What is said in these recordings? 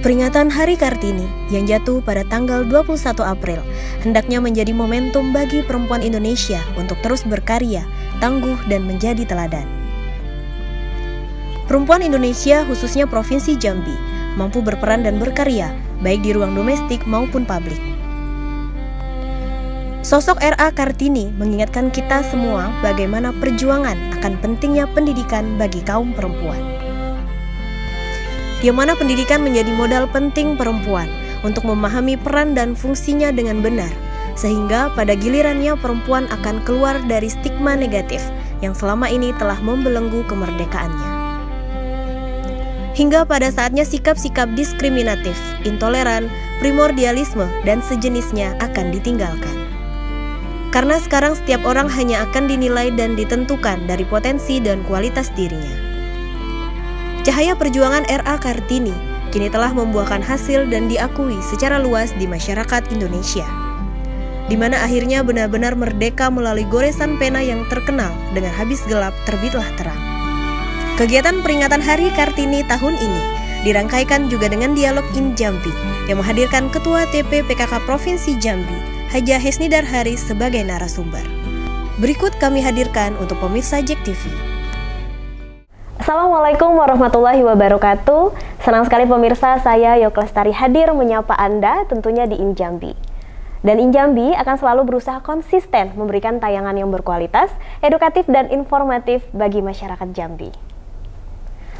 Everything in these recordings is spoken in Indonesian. Peringatan Hari Kartini yang jatuh pada tanggal 21 April hendaknya menjadi momentum bagi perempuan Indonesia untuk terus berkarya, tangguh, dan menjadi teladan. Perempuan Indonesia, khususnya Provinsi Jambi, mampu berperan dan berkarya baik di ruang domestik maupun publik. Sosok RA Kartini mengingatkan kita semua bagaimana perjuangan akan pentingnya pendidikan bagi kaum perempuan. Di mana pendidikan menjadi modal penting perempuan untuk memahami peran dan fungsinya dengan benar, sehingga pada gilirannya perempuan akan keluar dari stigma negatif yang selama ini telah membelenggu kemerdekaannya. Hingga pada saatnya sikap-sikap diskriminatif, intoleran, primordialisme, dan sejenisnya akan ditinggalkan. Karena sekarang setiap orang hanya akan dinilai dan ditentukan dari potensi dan kualitas dirinya. Cahaya perjuangan RA Kartini kini telah membuahkan hasil dan diakui secara luas di masyarakat Indonesia, di mana akhirnya benar-benar merdeka melalui goresan pena yang terkenal dengan habis gelap terbitlah terang. Kegiatan peringatan Hari Kartini tahun ini dirangkaikan juga dengan dialog Injambi yang menghadirkan Ketua TP PKK Provinsi Jambi, Hajah Hesnidar Haris sebagai narasumber. Berikut kami hadirkan untuk pemirsa JEK TV. Assalamualaikum warahmatullahi wabarakatuh. Senang sekali pemirsa, saya Yoke Lestari hadir menyapa Anda tentunya di Injambi. Dan Injambi akan selalu berusaha konsisten memberikan tayangan yang berkualitas, edukatif dan informatif bagi masyarakat Jambi.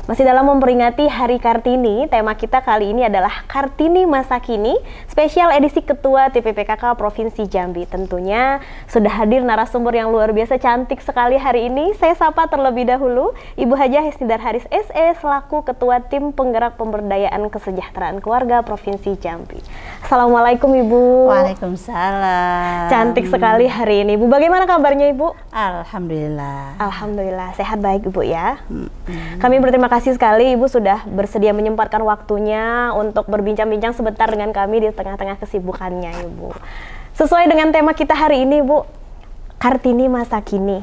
Masih dalam memperingati Hari Kartini, tema kita kali ini adalah Kartini Masa Kini, spesial edisi Ketua TP PKK Provinsi Jambi. Tentunya sudah hadir narasumber yang luar biasa cantik sekali hari ini. Saya sapa terlebih dahulu Ibu Hajah Hesnidar Haris SE selaku Ketua Tim Penggerak Pemberdayaan Kesejahteraan Keluarga Provinsi Jambi. Assalamualaikum Ibu. Waalaikumsalam. Cantik sekali hari ini Ibu. Bagaimana kabarnya Ibu? Alhamdulillah. Alhamdulillah, sehat baik Ibu ya. Kami berterima kasih sekali Ibu sudah bersedia menyempatkan waktunya untuk berbincang-bincang sebentar dengan kami di tengah-tengah kesibukannya Ibu. Sesuai dengan tema kita hari ini Ibu, Kartini Masa Kini.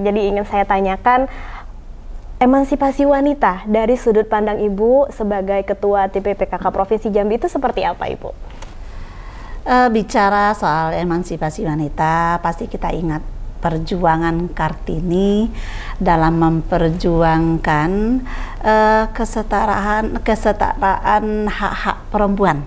Jadi ingin saya tanyakan emansipasi wanita dari sudut pandang Ibu sebagai Ketua TP PKK Provinsi Jambi itu seperti apa Ibu? Bicara soal emansipasi wanita pasti kita ingat perjuangan Kartini dalam memperjuangkan kesetaraan hak-hak perempuan,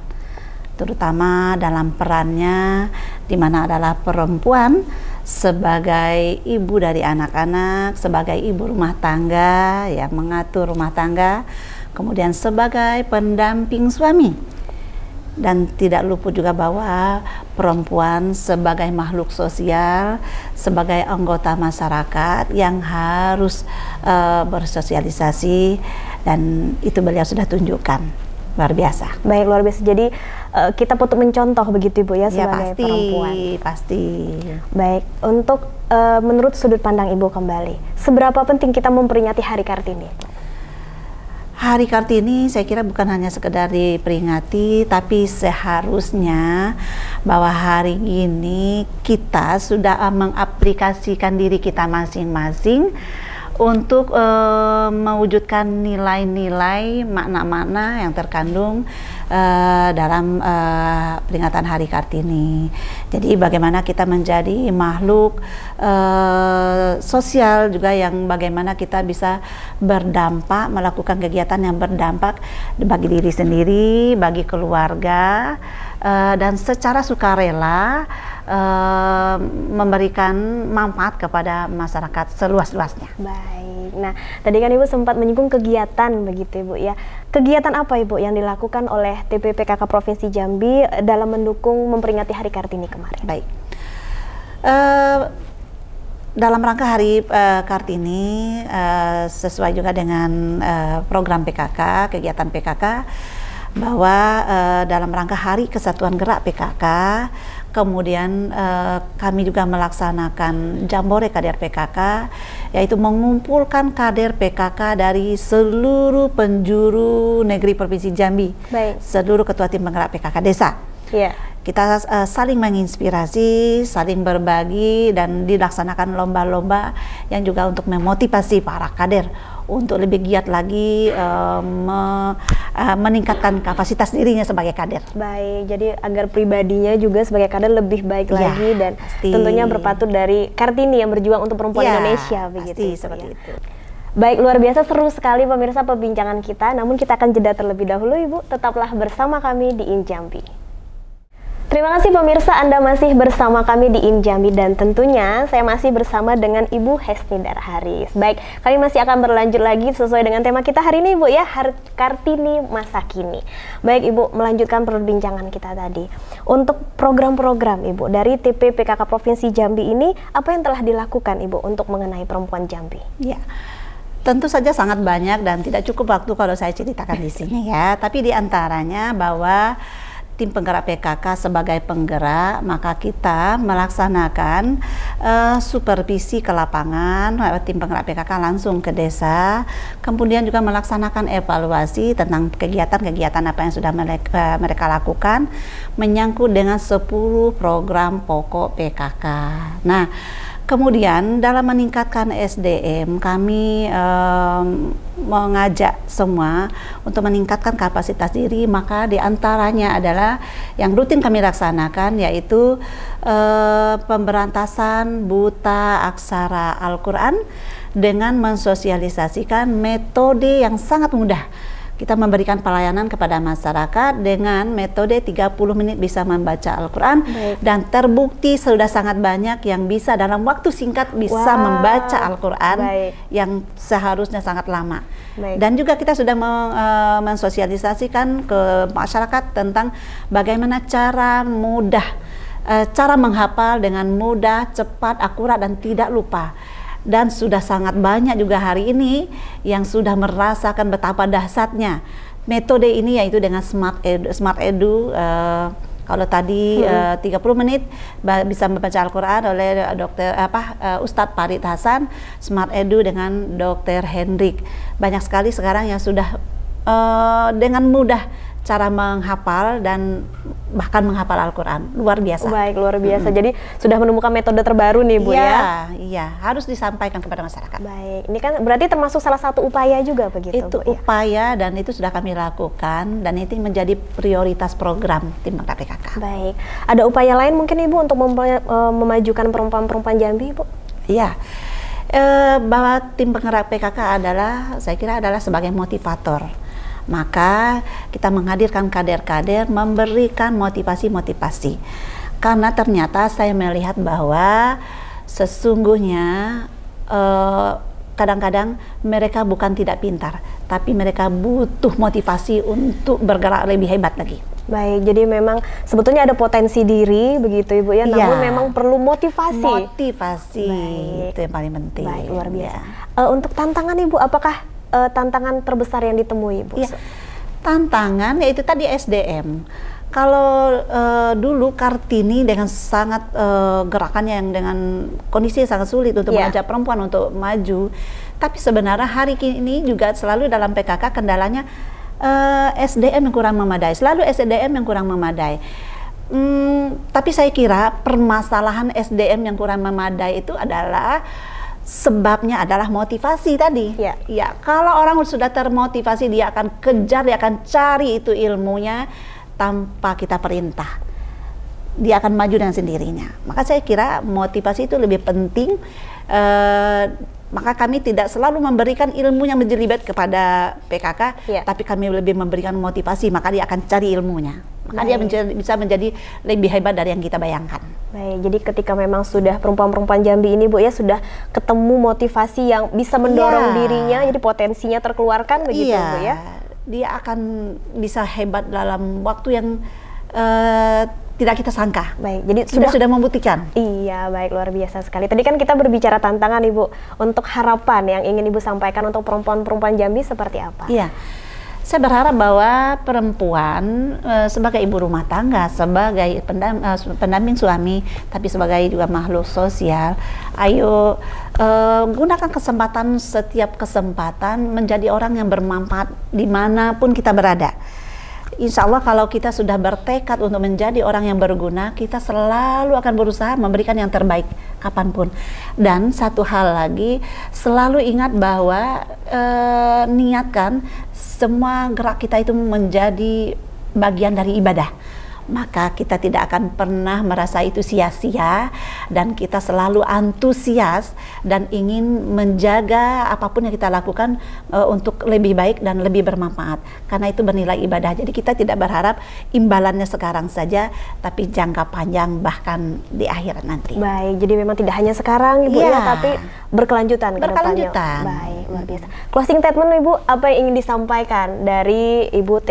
terutama dalam perannya di mana adalah perempuan sebagai ibu dari anak-anak, sebagai ibu rumah tangga yang mengatur rumah tangga, kemudian sebagai pendamping suami. Dan tidak luput juga bahwa perempuan sebagai makhluk sosial, sebagai anggota masyarakat yang harus bersosialisasi, dan itu beliau sudah tunjukkan. Luar biasa. Baik, luar biasa. Jadi kita patut mencontoh begitu Ibu ya, sebagai pasti, perempuan. Pasti. Baik, untuk menurut sudut pandang Ibu kembali, seberapa penting kita memperingati Hari Kartini? Hari Kartini saya kira bukan hanya sekedar diperingati, tapi seharusnya bahwa hari ini kita sudah mengaplikasikan diri kita masing-masing untuk mewujudkan nilai-nilai, makna-makna yang terkandung dalam peringatan Hari Kartini. Jadi bagaimana kita menjadi makhluk sosial juga, yang bagaimana kita bisa berdampak, melakukan kegiatan yang berdampak bagi diri sendiri, bagi keluarga, dan secara sukarela memberikan manfaat kepada masyarakat seluas-luasnya. Baik, nah tadi kan Ibu sempat menyinggung kegiatan begitu Ibu ya. Kegiatan apa Ibu yang dilakukan oleh TP PKK Provinsi Jambi dalam mendukung memperingati Hari Kartini kemarin? Baik, dalam rangka Hari Kartini sesuai juga dengan program PKK, kegiatan PKK, bahwa dalam rangka Hari Kesatuan Gerak PKK, kemudian kami juga melaksanakan jambore kader PKK, yaitu mengumpulkan kader PKK dari seluruh penjuru negeri Provinsi Jambi. Baik. Seluruh ketua tim penggerak PKK desa. Yeah. Kita saling menginspirasi, saling berbagi, dan dilaksanakan lomba-lomba yang juga untuk memotivasi para kader untuk lebih giat lagi meningkatkan kapasitas dirinya sebagai kader. Baik, jadi agar pribadinya juga sebagai kader lebih baik ya, lagi dan pasti. Tentunya berpatut dari Kartini yang berjuang untuk perempuan ya, Indonesia begitu. Pasti, seperti ya. Itu. Baik, luar biasa seru sekali pemirsa perbincangan kita, namun kita akan jeda terlebih dahulu Ibu, tetaplah bersama kami di Injambi. Terima kasih pemirsa, Anda masih bersama kami di Injambi dan tentunya saya masih bersama dengan Ibu Hesnidar Haris. Baik, kami masih akan berlanjut lagi sesuai dengan tema kita hari ini Ibu ya, Hari Kartini Masa Kini. Baik Ibu, melanjutkan perbincangan kita tadi. Untuk program-program Ibu dari TP PKK Provinsi Jambi ini, apa yang telah dilakukan Ibu untuk mengenai perempuan Jambi? Ya. Tentu saja sangat banyak dan tidak cukup waktu kalau saya ceritakan di sini ya. Tapi diantaranya bahwa tim penggerak PKK sebagai penggerak, maka kita melaksanakan supervisi ke lapangan, tim penggerak PKK langsung ke desa, kemudian juga melaksanakan evaluasi tentang kegiatan-kegiatan apa yang sudah mereka lakukan, menyangkut dengan 10 program pokok PKK. Nah, kemudian dalam meningkatkan SDM, kami mengajak semua untuk meningkatkan kapasitas diri, maka diantaranya adalah yang rutin kami laksanakan yaitu pemberantasan buta aksara Al-Quran dengan mensosialisasikan metode yang sangat mudah. Kita memberikan pelayanan kepada masyarakat dengan metode 30 menit bisa membaca Al-Quran. Baik. Dan terbukti sudah sangat banyak yang bisa dalam waktu singkat bisa membaca Al-Quran. Baik. Yang seharusnya sangat lama. Baik. Dan juga kita sudah mensosialisasikan ke masyarakat tentang bagaimana cara mudah, cara menghafal dengan mudah, cepat, akurat, dan tidak lupa. Dan sudah sangat banyak juga hari ini yang sudah merasakan betapa dahsyatnya metode ini, yaitu dengan smart edu. Kalau tadi 30 menit bisa membaca Al-Quran oleh Ustadz Farid Hasan, Smart Edu dengan Dr. Hendrik. Banyak sekali sekarang yang sudah dengan mudah cara menghafal dan bahkan menghafal Al-Quran. Luar biasa. Baik, luar biasa. Jadi sudah menemukan metode terbaru nih Bu ya? Iya, harus disampaikan kepada masyarakat. Baik, ini kan berarti termasuk salah satu upaya juga begitu itu Bu, upaya ya? Dan itu sudah kami lakukan dan itu menjadi prioritas program tim PKK. Baik, ada upaya lain mungkin Ibu untuk memajukan perempuan-perempuan Jambi Bu? Iya, bahwa tim penggerak PKK adalah, saya kira adalah sebagai motivator. Maka kita menghadirkan kader-kader memberikan motivasi-motivasi. Karena ternyata saya melihat bahwa sesungguhnya kadang-kadang mereka bukan tidak pintar, tapi mereka butuh motivasi untuk bergerak lebih hebat lagi. Baik, jadi memang sebetulnya ada potensi diri begitu Ibu ya, namun memang perlu motivasi. Motivasi, baik. Itu yang paling penting. Baik, luar biasa. Ya. Untuk tantangan Ibu, apakah tantangan terbesar yang ditemui Bu? Ya, tantangan yaitu tadi SDM. Kalau dulu Kartini dengan sangat gerakannya yang dengan kondisi sangat sulit untuk mengajak perempuan untuk maju, tapi sebenarnya hari ini juga selalu dalam PKK kendalanya SDM yang kurang memadai, selalu SDM yang kurang memadai. Tapi saya kira permasalahan SDM yang kurang memadai itu adalah sebabnya adalah motivasi tadi. Ya, kalau orang sudah termotivasi, dia akan kejar, dia akan cari itu ilmunya tanpa kita perintah. Dia akan maju dengan sendirinya. Maka saya kira motivasi itu lebih penting. Maka kami tidak selalu memberikan ilmu yang menjelibat kepada PKK, tapi kami lebih memberikan motivasi. Maka dia akan cari ilmunya. Maka dia bisa menjadi lebih hebat dari yang kita bayangkan. Baik, jadi ketika memang sudah perempuan-perempuan Jambi ini Bu ya sudah ketemu motivasi yang bisa mendorong dirinya, jadi potensinya terkeluarkan begitu Bu ya. Dia akan bisa hebat dalam waktu yang tidak kita sangka. Baik, jadi sudah membuktikan. Iya, baik, luar biasa sekali. Tadi kan kita berbicara tantangan Ibu, untuk harapan yang ingin Ibu sampaikan untuk perempuan-perempuan Jambi seperti apa? Iya. Saya berharap bahwa perempuan sebagai ibu rumah tangga, sebagai pendamping suami, tapi sebagai juga makhluk sosial, ayo gunakan kesempatan, setiap kesempatan menjadi orang yang bermanfaat dimanapun kita berada. Insya Allah kalau kita sudah bertekad untuk menjadi orang yang berguna, kita selalu akan berusaha memberikan yang terbaik kapanpun. Dan satu hal lagi, selalu ingat bahwa niatkan semua gerak kita itu menjadi bagian dari ibadah. Maka kita tidak akan pernah merasa itu sia-sia, dan kita selalu antusias dan ingin menjaga apapun yang kita lakukan untuk lebih baik dan lebih bermanfaat, karena itu bernilai ibadah. Jadi kita tidak berharap imbalannya sekarang saja, tapi jangka panjang bahkan di akhirat nanti. Baik, jadi memang tidak hanya sekarang Ibu ya, tapi berkelanjutan. Berkelanjutan. Baik, luar biasa. Closing statement Ibu, apa yang ingin disampaikan dari Ibu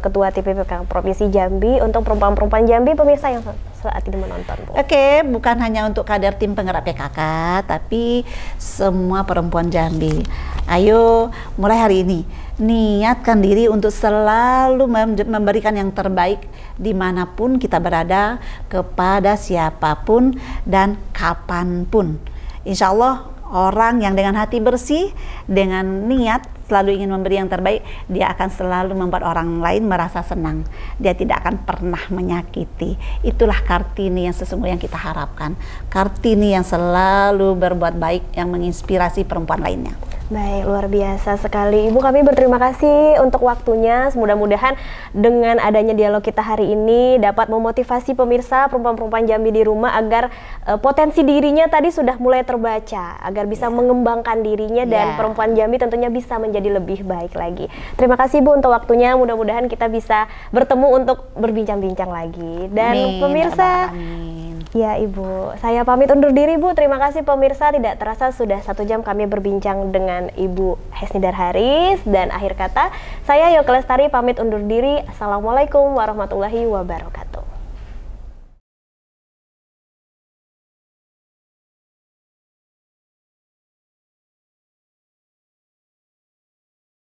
Ketua TP PKK Provinsi Jambi untuk perempuan-perempuan Jambi, pemirsa yang saat ini menonton? Oke, bukan hanya untuk kader tim penggerak PKK, tapi semua perempuan Jambi. Ayo, mulai hari ini niatkan diri untuk selalu memberikan yang terbaik dimanapun kita berada, kepada siapapun dan kapanpun. Insya Allah orang yang dengan hati bersih, dengan niat selalu ingin memberi yang terbaik, dia akan selalu membuat orang lain merasa senang. Dia tidak akan pernah menyakiti. Itulah Kartini yang sesungguhnya yang kita harapkan. Kartini yang selalu berbuat baik, yang menginspirasi perempuan lainnya. Baik, luar biasa sekali Ibu. Kami berterima kasih untuk waktunya. Mudah-mudahan dengan adanya dialog kita hari ini dapat memotivasi pemirsa perempuan-perempuan Jambi di rumah agar potensi dirinya tadi sudah mulai terbaca, agar bisa mengembangkan dirinya, dan perempuan Jambi tentunya bisa menjadi lebih baik lagi. Terima kasih Bu untuk waktunya. Mudah-mudahan kita bisa bertemu untuk berbincang-bincang lagi. Dan amin, pemirsa, ya Ibu, saya pamit undur diri Bu. Terima kasih pemirsa, tidak terasa sudah 1 jam kami berbincang dengan Ibu Hesnidar Haris. Dan akhir kata, saya Yoke Lestari pamit undur diri. Assalamualaikum warahmatullahi wabarakatuh.